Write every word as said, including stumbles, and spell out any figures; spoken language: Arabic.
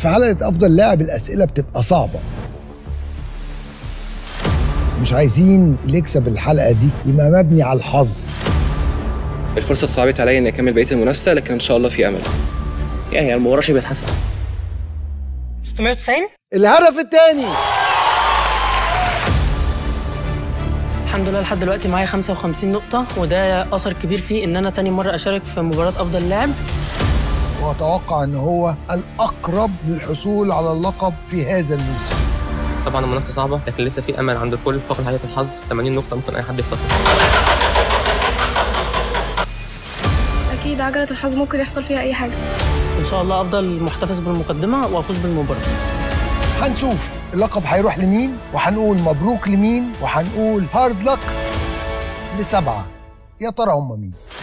في علقة أفضل لاعب الأسئلة بتبقى صعبة. مش عايزين اللي يكسب الحلقة دي يبقى مبني على الحظ. الفرصة صعبت عليا إني أكمل بقية المنافسة، لكن إن شاء الله في أمل. يعني الموراشي بيتحسن. ستمية وتسعين؟ الهدف الثاني. الحمد لله لحد دلوقتي معايا خمسة وخمسين نقطة، وده أثر كبير فيه إن أنا تاني مرة أشارك في مباراة أفضل لاعب. وأتوقع إن هو الأقرب للحصول على اللقب في هذا الموسم. طبعاً المنافسة صعبة، لكن لسه في أمل عند الكل. فقط حالة الحظ ثمانين نقطة ممكن أي حد يخطفها. أكيد عجلة الحظ ممكن يحصل فيها أي حاجة. إن شاء الله أفضل محتفظ بالمقدمة وأفوز بالمباراة. هنشوف اللقب هيروح لمين، وهنقول مبروك لمين، وهنقول هارد لك لسبعة. يا ترى هم مين؟